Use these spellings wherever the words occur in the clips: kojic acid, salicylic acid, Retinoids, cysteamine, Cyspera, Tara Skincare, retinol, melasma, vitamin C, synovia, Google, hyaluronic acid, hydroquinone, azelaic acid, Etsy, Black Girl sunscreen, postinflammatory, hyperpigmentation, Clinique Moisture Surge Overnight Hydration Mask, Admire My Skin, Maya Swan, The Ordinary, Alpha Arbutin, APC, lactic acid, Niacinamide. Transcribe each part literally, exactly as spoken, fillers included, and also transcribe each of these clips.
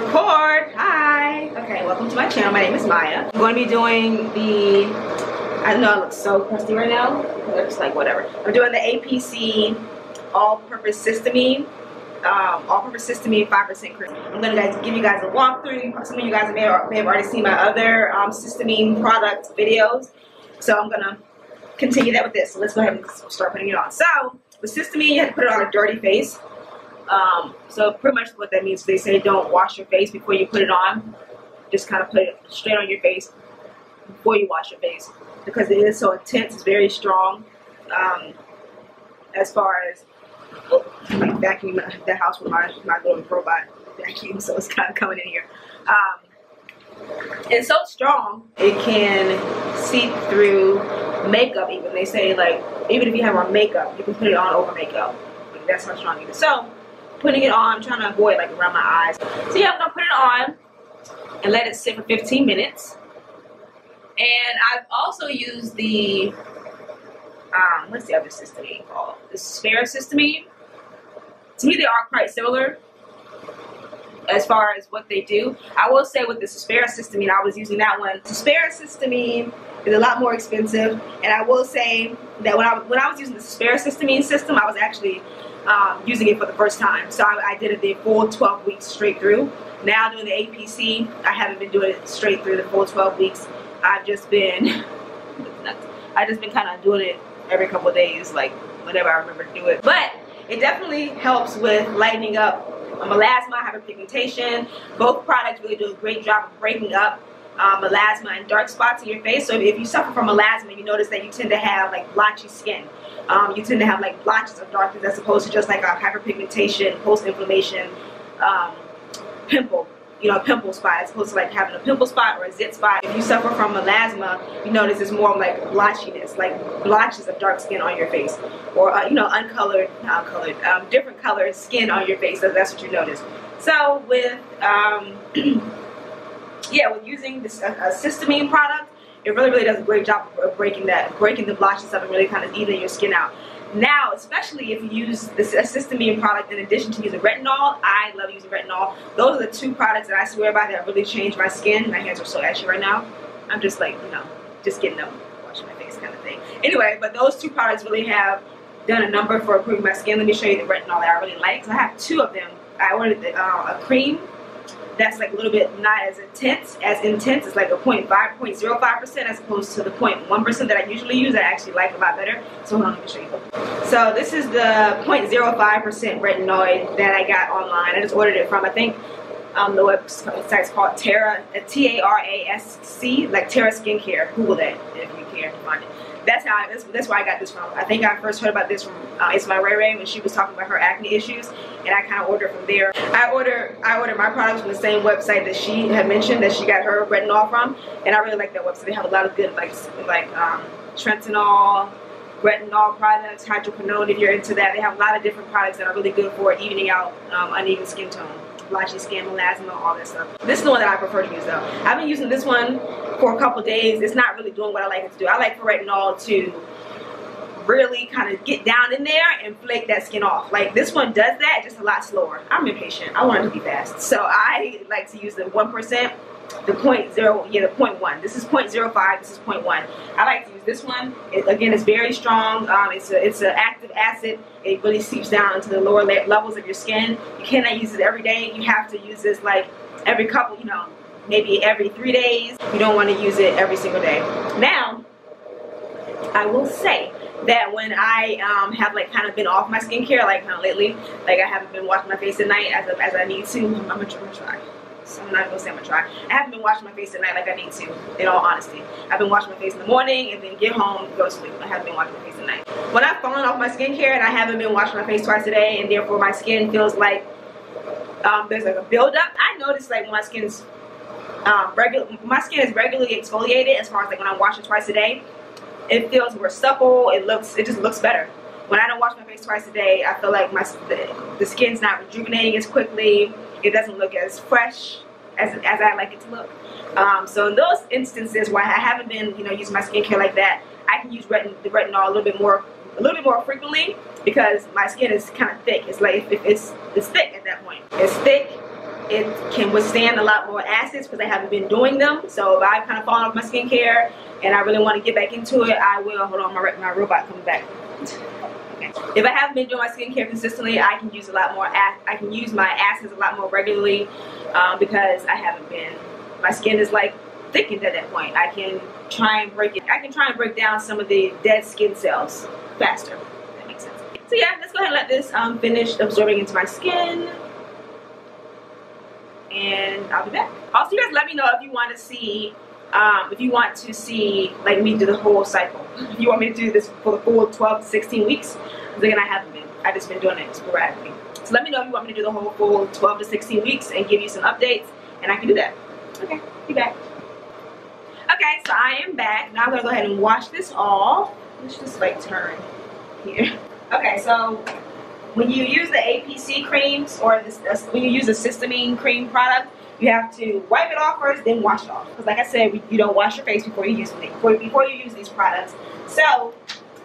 Record. Hi. Okay, welcome to my channel. My name is Maya. I'm going to be doing the, I know I look so crusty right now, because I'm just like whatever. I'm doing the A P C all-purpose cysteamine, um, all-purpose cysteamine five percent cream. I'm going to guys give you guys a walkthrough. Some of you guys may, or, may have already seen my other um, cysteamine product videos. So I'm going to continue that with this. So let's go ahead and start putting it on. So with cysteamine, you have to put it on a dirty face. Um, so pretty much what that means, they say don't wash your face before you put it on. Just kind of put it straight on your face before you wash your face, because it is so intense. It's very strong. Um, as far as oh, I'm like vacuuming the house with my, my little robot vacuum, so it's kind of coming in here. Um, it's so strong, it can seep through makeup even. They say like, even if you have on makeup, you can put it on over makeup. Like, that's how strong it is. So putting it on, I'm trying to avoid like around my eyes. So yeah, I'm gonna put it on and let it sit for fifteen minutes. And I've also used the, um, what's the other cysteamine called? The Cyspera cysteamine. To me, they are quite similar as far as what they do. I will say with the Cyspera cysteamine, I was using that one. Cyspera cysteamine is a lot more expensive. And I will say that when I, when I was using the Cyspera cysteamine system, I was actually Um, using it for the first time. So I, I did it the full twelve weeks straight through. Now doing the A P C, I haven't been doing it straight through the full twelve weeks. I've just been, I've just been kind of doing it every couple of days, like whenever I remember to do it. But it definitely helps with lightening up melasma, hyperpigmentation. Both products really do a great job of breaking up uh, melasma and dark spots in your face. So if you suffer from melasma, you notice that you tend to have like blotchy skin. Um, you tend to have like blotches of darkness as opposed to just like a hyperpigmentation, post-inflammation um, pimple, you know, pimple spot, as opposed to like having a pimple spot or a zit spot. If you suffer from melasma, you notice it's more like blotchiness, like blotches of dark skin on your face, or, uh, you know, uncolored, not colored, um, different colored skin on your face. So that's what you notice. So with, um, yeah, with using this uh, a cysteamine product, it really, really does a great job of breaking that, breaking the blotches up and really kind of evening your skin out. Now, especially if you use this cysteamine product in addition to using retinol, I love using retinol. Those are the two products that I swear by that really changed my skin. My hands are so ashy right now. I'm just like, you know, just getting up, washing my face kind of thing. Anyway, but those two products really have done a number for improving my skin. Let me show you the retinol that I really like. So I have two of them. I ordered the, uh, a cream that's like a little bit not as intense, as intense. It's like a zero point five, zero point zero five percent as opposed to the zero point one percent that I usually use. I actually like a lot better. So hold on, let me show you. So this is the zero point zero five percent retinoid that I got online. I just ordered it from, I think, um, the website's called Tara, T A R A S C, like Tara Skincare. Google that if you care to find it. That's how. I, that's, that's where I got this from. I think I first heard about this from uh, It's My Ray Ray when she was talking about her acne issues, and I kind of ordered from there. I order I ordered my products from the same website that she had mentioned that she got her retinol from, and I really like that website. They have a lot of good like like um, tretinool, retinol products, hydroquinone. If you're into that, they have a lot of different products that are really good for evening out um, uneven skin tone, blotchy skin, melasma, all that stuff. This is the one that I prefer to use though. I've been using this one for a couple days. It's not really doing what I like it to do. I like for retinol to really kind of get down in there and flake that skin off. Like this one does that, just a lot slower. I'm impatient. I want it to be fast. So I like to use the one percent, the zero point zero, yeah, the zero point one. This is zero point zero five, this is zero point one. I like to use this one. It, again, it's very strong. Um, it's a, it's an active acid. It really seeps down into the lower le levels of your skin. You cannot use it every day. You have to use this like every couple, you know, maybe every three days. You don't want to use it every single day. Now, I will say that when I um, have like kind of been off my skincare, like kind of lately, like I haven't been washing my face at night as, as I need to. I'm gonna try. So I'm not gonna say I'm gonna try. I haven't been washing my face at night like I need to, in all honesty. I've been washing my face in the morning and then get home, go to sleep. I haven't been washing my face at night. When I've fallen off my skincare and I haven't been washing my face twice a day, and therefore my skin feels like um, there's like a buildup. I notice like when my skin's Um, regular, my skin is regularly exfoliated, as far as like when I wash it twice a day, it feels more supple. It looks, it just looks better. When I don't wash my face twice a day, I feel like my the, the skin's not rejuvenating as quickly. It doesn't look as fresh as as I like it to look. Um, so in those instances where I haven't been, you know, using my skincare like that, I can use retin the retinol a little bit more, a little bit more frequently because my skin is kind of thick. It's like it's it's thick at that point. It's thick. it can withstand a lot more acids because I haven't been doing them. So if I've kind of fallen off my skincare and I really want to get back into it, I will. Hold on, my, my robot coming back. Okay. If I haven't been doing my skincare consistently, I can use a lot more. I can use my acids a lot more regularly um, because I haven't been. My skin is like thickened at that point. I can try and break it. I can try and break down some of the dead skin cells faster. If that makes sense. So yeah, let's go ahead and let this um, finish absorbing into my skin. And I'll be back. Also, you guys let me know if you want to see, um, if you want to see like me do the whole cycle. If you want me to do this for the full twelve to sixteen weeks, then I haven't been. I've just been doing it sporadically. So let me know if you want me to do the whole full twelve to sixteen weeks and give you some updates, and I can do that. Okay, be back. Okay, so I am back. Now I'm gonna go ahead and wash this off. Let's just like turn here. Okay, so when you use the A P C creams or this, uh, when you use a cysteamine cream product, you have to wipe it off first, then wash it off. Because like I said, we, you don't wash your face before you use it, before, before you use these products. So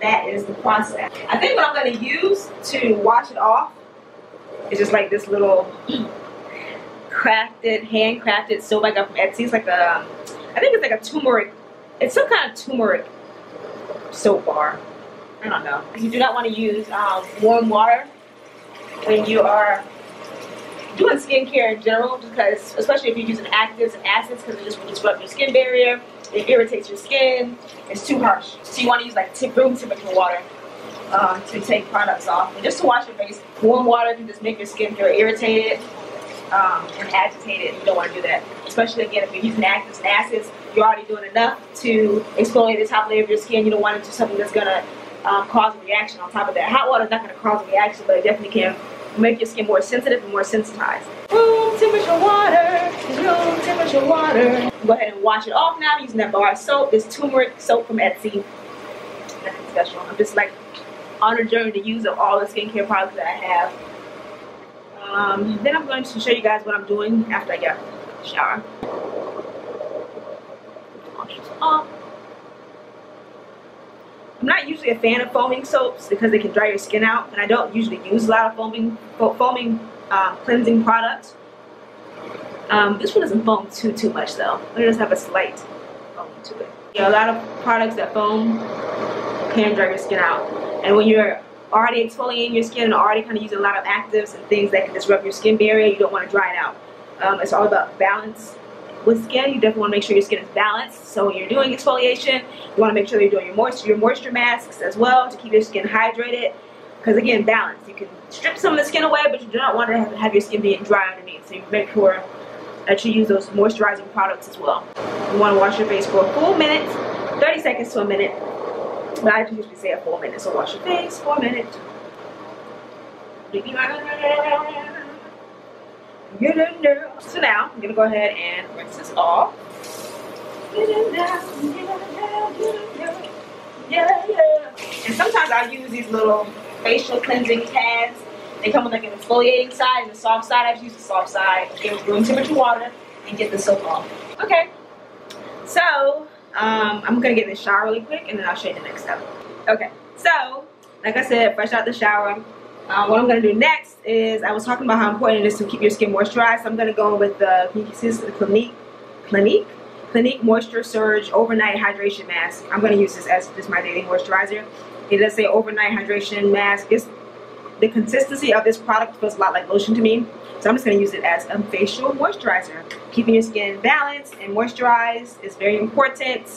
that is the process. I think what I'm going to use to wash it off is just like this little crafted, handcrafted soap I got from Etsy. It's like a, I think it's like a turmeric. It's some kind of turmeric soap bar. I don't know. You do not want to use um, warm water when you are doing skincare in general, because especially if you're using actives and acids, because it just will disrupt your skin barrier, it irritates your skin, it's too harsh. So you want to use like tip, room temperature water uh, to take products off. And just to wash your face, warm water can just make your skin feel irritated um, and agitated. You don't want to do that. Especially again, if you're using actives and acids, you're already doing enough to exfoliate the top layer of your skin. You don't want to do something that's going to Um, cause a reaction on top of that. Hot water is not going to cause a reaction, but it definitely can make your skin more sensitive and more sensitized. Room temperature water, room temperature water. Go ahead and wash it off now using that bar of soap. This turmeric soap from Etsy. Nothing special. I'm just like on a journey to use of all the skincare products that I have. Um, then I'm going to show you guys what I'm doing after I get a shower. Wash this off. I'm not usually a fan of foaming soaps because they can dry your skin out, and I don't usually use a lot of foaming, foaming uh, cleansing products. Um, this one doesn't foam too, too much though. It does have a slight foam to it. You know, a lot of products that foam can dry your skin out, and when you're already exfoliating your skin and already kind of using a lot of actives and things that can disrupt your skin barrier, you don't want to dry it out. Um, it's all about balance. With skin, you definitely want to make sure your skin is balanced. So when you're doing exfoliation, you want to make sure you're doing your moisture, your moisture masks as well to keep your skin hydrated. Because again, balance. You can strip some of the skin away, but you do not want to have, have your skin being dry underneath. So you make sure that you use those moisturizing products as well. You want to wash your face for a full minute, thirty seconds to a minute. But I usually say a full minute, so wash your face for a minute. So now, I'm going to go ahead and rinse this off. And sometimes I use these little facial cleansing pads. They come with like an exfoliating side and a soft side. I just use the soft side, give it room temperature water, and get the soap off. Okay, so um, I'm going to get in the shower really quick, and then I'll show you the next step. Okay, so like I said, fresh out the shower. Uh, what I'm going to do next is, I was talking about how important it is to keep your skin moisturized. So I'm going to go with the, you can see this, the Clinique, Clinique, Clinique Moisture Surge Overnight Hydration Mask. I'm going to use this as just my daily moisturizer. It does say Overnight Hydration Mask. It's, the consistency of this product feels a lot like lotion to me. So I'm just going to use it as a facial moisturizer. Keeping your skin balanced and moisturized is very important,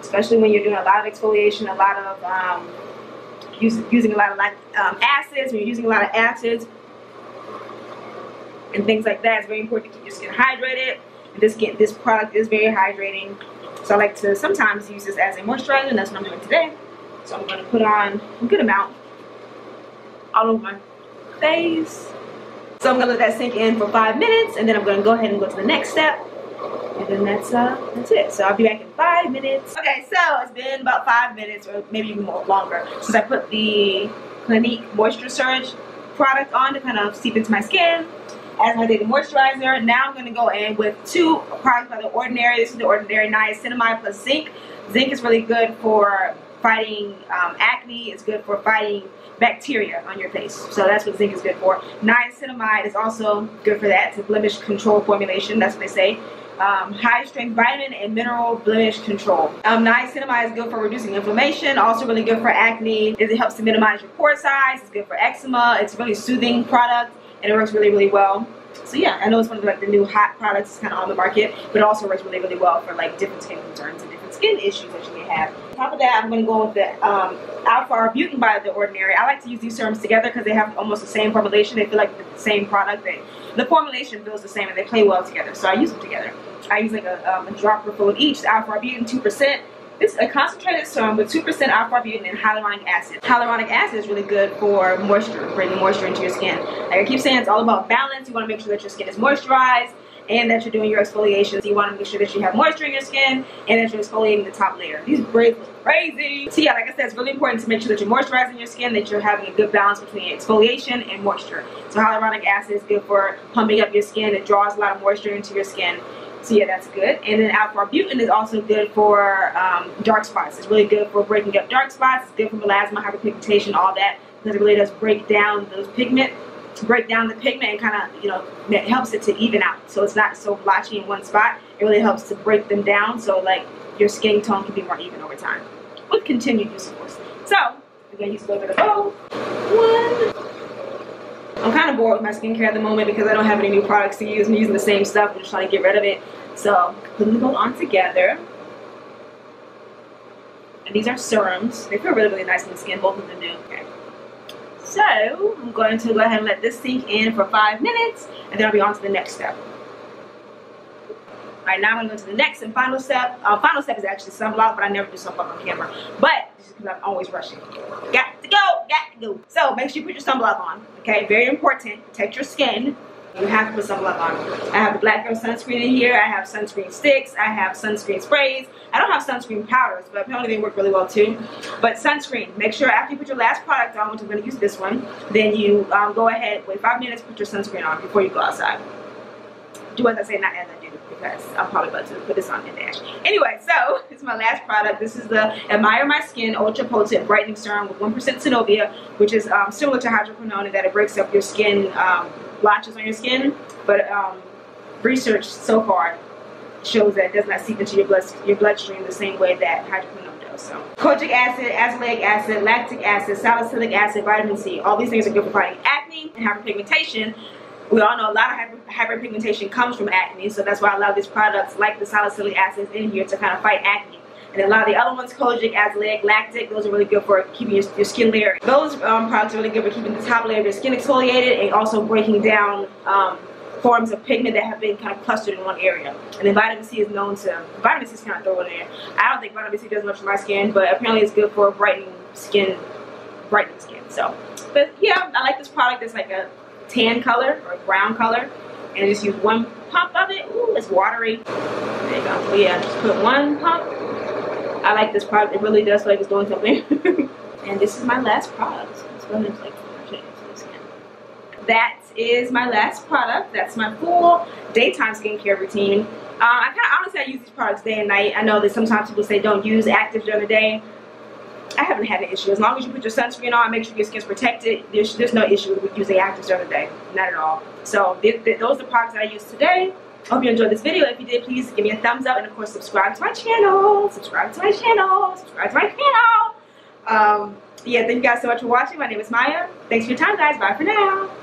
especially when you're doing a lot of exfoliation, a lot of... Um, Use, using a lot of like, um, acids, when you're using a lot of acids and things like that, it's very important to keep your skin hydrated. And this skin, this product is very hydrating, so I like to sometimes use this as a moisturizer, and that's what I'm doing today. So I'm going to put on a good amount all over my face. So I'm going to let that sink in for five minutes, and then I'm going to go ahead and go to the next step. And then that's uh that's it. So I'll be back in five minutes. Okay, so it's been about five minutes or maybe even more longer since I put the Clinique Moisture Surge product on to kind of seep into my skin as my daily moisturizer. Now I'm gonna go in with two products by The Ordinary. This is The Ordinary Niacinamide plus Zinc. Zinc is really good for fighting um, acne. It's good for fighting bacteria on your face. So that's what zinc is good for. Niacinamide is also good for that. It's a blemish control formulation. That's what they say. Um, high strength vitamin and mineral blemish control. Um, niacinamide is good for reducing inflammation, also really good for acne. It helps to minimize your pore size. It's good for eczema. It's a really soothing product and it works really, really well. So yeah, I know it's one of like the new hot products kind of on the market, but it also works really, really well for like different skin concerns and different skin issues that you may have. On top of that, I'm going to go with the um, Alpha Arbutin by The Ordinary. I like to use these serums together because they have almost the same formulation. They feel like the same product. They, the formulation feels the same and they play well together. So I use them together. I use like a, um, a dropper full of each. Alpha Arbutin, two percent. This is a concentrated serum with two percent alpha arbutin and hyaluronic acid. Hyaluronic acid is really good for moisture, bringing moisture into your skin. Like I keep saying, it's all about balance. You want to make sure that your skin is moisturized and that you're doing your exfoliations. You want to make sure that you have moisture in your skin and that you're exfoliating the top layer. These braids look crazy. So yeah, like I said, it's really important to make sure that you're moisturizing your skin, that you're having a good balance between exfoliation and moisture. So hyaluronic acid is good for pumping up your skin. It draws a lot of moisture into your skin. So yeah, that's good. And then alpha arbutin is also good for um, dark spots. It's really good for breaking up dark spots. It's good for melasma, hyperpigmentation, all that, because it really does break down those pigment, break down the pigment, and kind of, you know, it helps it to even out. So it's not so blotchy in one spot. It really helps to break them down, so like your skin tone can be more even over time, with continued use, of course. So we're gonna use a little bit of both. One. I'm kind of bored with my skincare at the moment because I don't have any new products to use. I'm using the same stuff. I'm just trying to get rid of it. So, putting them all on together. And these are serums. They feel really, really nice on the skin. Both of them do. Okay. So, I'm going to go ahead and let this sink in for five minutes. And then I'll be on to the next step. Alright, now I'm going to go to the next and final step. Uh, final step is actually sunblock, but I never do sunblock on camera. But, just because I'm always rushing. Got to go! Got to go! So, make sure you put your sunblock on. Okay, very important. Protect your skin. You have to put sunblock on. I have the Black Girl sunscreen in here. I have sunscreen sticks. I have sunscreen sprays. I don't have sunscreen powders, but apparently they work really well too. But sunscreen. Make sure after you put your last product on, which I'm going to use this one, then you um, go ahead, wait five minutes, put your sunscreen on before you go outside. Do as I say, not as I do, because I'm probably about to put this on in dash. Anyway, so this is my last product. This is the Admire My Skin Ultra Potent Brightening Serum with one percent synovia, which is um, similar to hydroquinone in that it breaks up your skin, um, blotches on your skin. But um, research so far shows that it does not seep into your blood, your bloodstream the same way that hydroquinone does. So, kojic acid, azelaic acid, lactic acid, salicylic acid, vitamin C. All these things are good for fighting acne and hyperpigmentation. We all know a lot of hyper, hyperpigmentation comes from acne, so that's why a lot of these products, like the salicylic acids in here, to kind of fight acne. And a lot of the other ones, kojic, azelaic, lactic, those are really good for keeping your, your skin layer. Those um, products are really good for keeping the top layer of your skin exfoliated and also breaking down um, forms of pigment that have been kind of clustered in one area. And then vitamin C is known to, vitamin C is kind of thrown in there. I don't think vitamin C does much for my skin, but apparently it's good for brightening skin, brightening skin. So, but yeah, I like this product. It's like a tan color or brown color, and I just use one pump of it. Ooh, it's watery. There you go. But yeah, just put one pump. I like this product. It really does feel like it's doing something. And this is my last product. Let's go ahead and like change this again. That is my last product. That's my full daytime skincare routine. Uh, I kind of honestly I use these products day and night. I know that sometimes people say don't use active during the day. I haven't had an issue. As long as you put your sunscreen on, make sure your skin's protected, there's, there's no issue with using actives during the day. Not at all. So th th those are the products that I used today. I hope you enjoyed this video. If you did, please give me a thumbs up and, of course, subscribe to my channel. Subscribe to my channel. Subscribe to my channel. Um, yeah, thank you guys so much for watching. My name is Maya. Thanks for your time, guys. Bye for now.